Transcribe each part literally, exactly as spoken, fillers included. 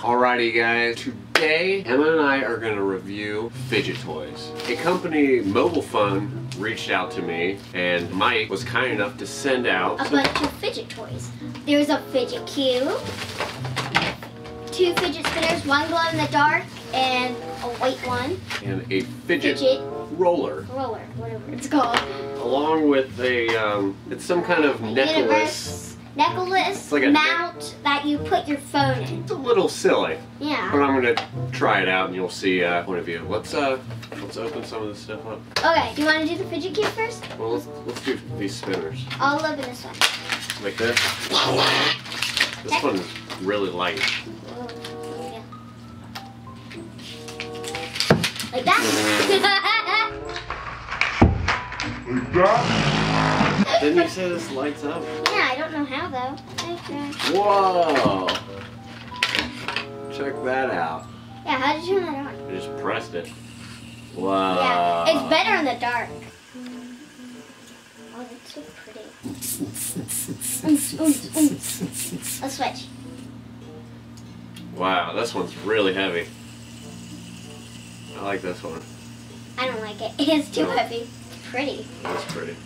Alrighty guys, today Emma and I are gonna review fidget toys. A company, Mobile Fun, reached out to me and Mike was kind enough to send out a bunch of fidget toys. There's a Fidget Cube, two Fidget Spinners, one glow in the dark and a white one. And a Fidget, fidget Roller. Roller, whatever it's called. Along with a, um, it's some kind of necklace. Universe. Necklace, like mount that you put your phone in. It's a little silly. Yeah. But I'm gonna try it out and you'll see uh, point of view. Let's uh, let's open some of this stuff up. Okay, do you want to do the fidget cube first? Well, let's, let's do these spinners. I'll open this one. Like this? This okay. One's really light. Oh, yeah. Like that? Like that? Didn't you say this lights up? Yeah, I don't know how though. Okay. Whoa! Check that out. Yeah, how did you turn that on? I just pressed it. Wow. Yeah, it's better in the dark. Oh, that's so pretty. mm, mm, mm. Let's switch. Wow, this one's really heavy. I like this one. I don't like it. It's too no. heavy. It's pretty. It's pretty.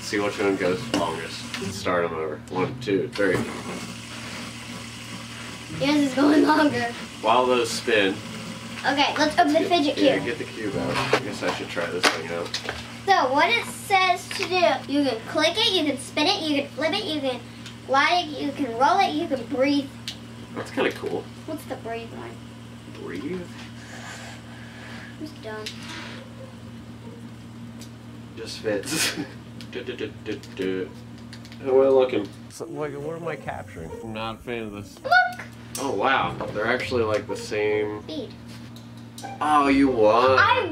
See which one goes longest. Let's start them over. One, two, three. Yours is going longer. While those spin. Okay, let's open let's the get, fidget cube. Yeah, get the cube out. I guess I should try this thing out. So what it says to do, you can click it, you can spin it, you can flip it, you can glide it, you can roll it, you can breathe. That's kind of cool. What's the breathe one? Breathe? I'm just done. Just fits. Du, du, du, du, du. How am I looking? So, what, what am I capturing? I'm not a fan of this. Look! Oh wow, they're actually like the same. Speed. Oh, you won! I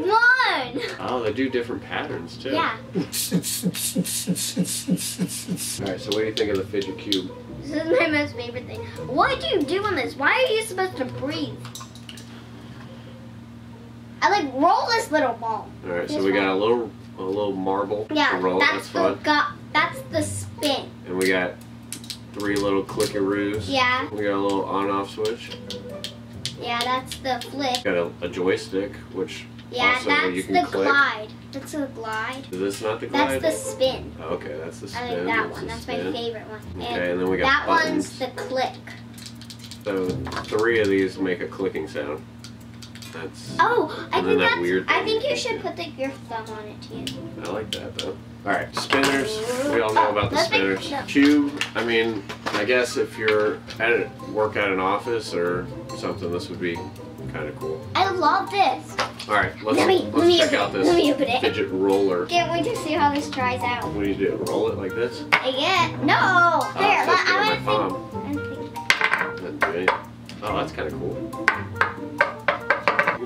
won! Oh, they do different patterns too. Yeah. Alright, so what do you think of the fidget cube? This is my most favorite thing. What do you do on this? Why are you supposed to breathe? I like roll this little ball. Alright, so we got a little a little marble yeah, to roll. That's, that's fun. Got, that's the spin. And we got three little clickaroos. Yeah. We got a little on-off switch. Yeah, that's the flip. Got a, a joystick, which yeah, also that's you can the click. glide. That's the glide. Is this not the glide? That's the spin. Oh, okay, that's the spin. I like that that's one. That's spin. my favorite one. And okay, and then we got that buttons. That one's the click. So three of these make a clicking sound. That's, oh, I think that that's, weird I think you should put like, your thumb on it too. I like that though. Alright, spinners. We all know oh, about the spinners. Make, no. Cube, I mean, I guess if you're at a, work at an office or something, this would be kind of cool. I love this. Alright, let's, let me, let's let me check out this let me open it. fidget roller. Can't wait to see how this tries out. What do you do? Roll it like this? Yeah. No! Oh, there, so I want to think. think. Oh, that's kind of cool.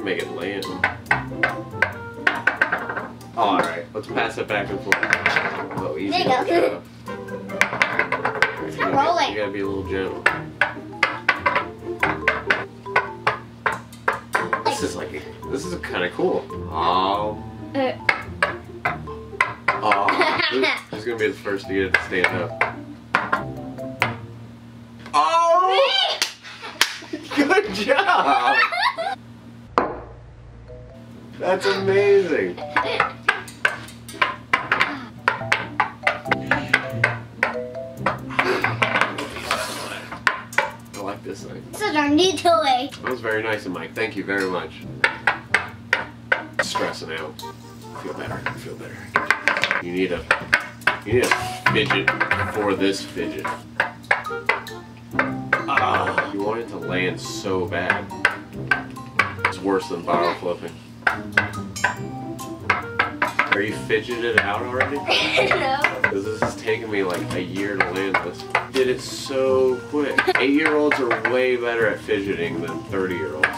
Make it land. Oh, all right, let's pass it back and forth. Oh, easy. There you go. It's not rolling. You gotta be a little gentle. Like, this is like, a, this is kind of cool. Oh. Uh, oh. Who's, who's gonna be the first to get it to stand up? Oh! Good job. That's amazing. I like this thing. This is our new toy. That was very nice of Mike. Thank you very much. Stressing out. I feel better. I feel better. You need a you need a fidget for this fidget. Ah, you want it to land so bad. It's worse than bottle flipping. Are you fidgeted out already? No. This is taking me like a year to land this. Did it so quick. Eight-year-olds are way better at fidgeting than thirty-year-olds.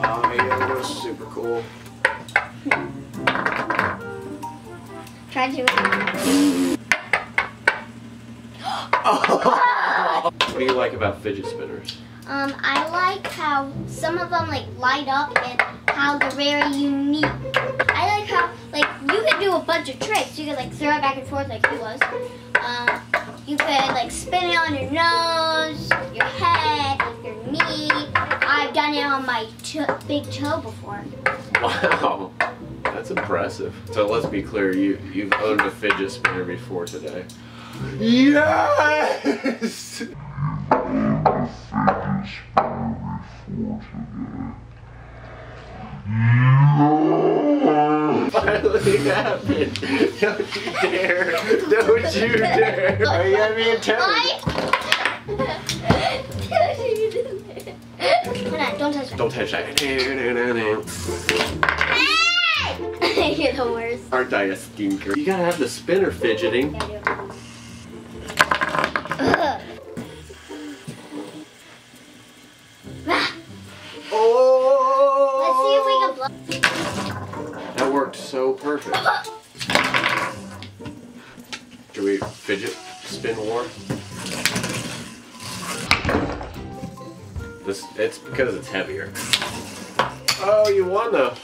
Oh yeah, that was super cool. Try to. Oh. What do you like about fidget spinners? Um, I like how some of them like light up and how they're very unique. I like how like you can do a bunch of tricks. You can like throw it back and forth like he was. Um, you could like spin it on your nose, your my cho big toe before. Wow, that's impressive. So let's be clear, you, you've owned a fidget spinner before today. Yes! You've owned a fidget spinner before today. No! Finally happened! Don't you dare! Don't you dare! Are you having a test? Hold on, don't touch that. Don't touch that. Hey! You're the worst. Aren't I a stinker? You gotta have the spinner fidgeting. Yeah, I do. That worked so perfect. Do we fidget spin war? This it's because it's heavier. Oh, you won though.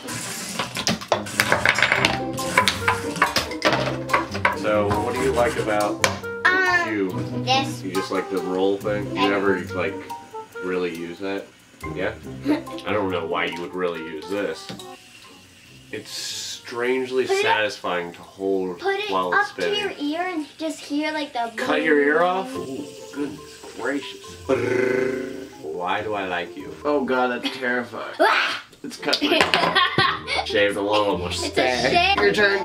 So, what do you like about the cube? This. You just like the roll thing? You never like really use that? Yeah? I don't know why you would really use this. It's strangely put satisfying it up, to hold put it while it's spinning. Put it up to your ear and just hear like the... Cut your ear off? Ooh, goodness gracious. Why do I like you? Oh god, that's terrifying. It's cut my shaved along almost. It's a your turn.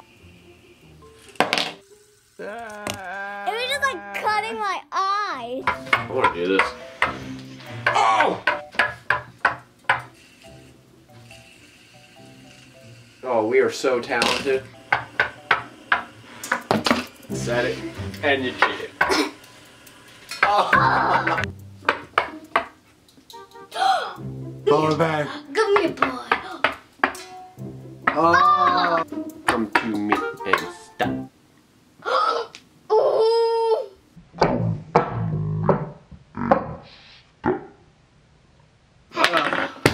It was just like cutting my eye. I want to do this. Oh! Oh, we are so talented. Set it, and you cheated. Oh. Ball back. Give me a ball. Oh. Come to me and stop.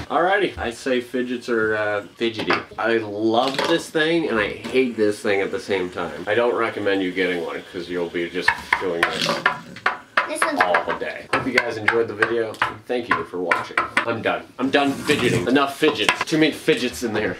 Alrighty, I say fidgets are uh, fidgety. I love this thing and I hate this thing at the same time. I don't recommend you getting one because you'll be just doing this, this all day. Hope you guys enjoyed the video. Thank you for watching. I'm done. I'm done fidgeting. Enough fidgets. Too many fidgets in there.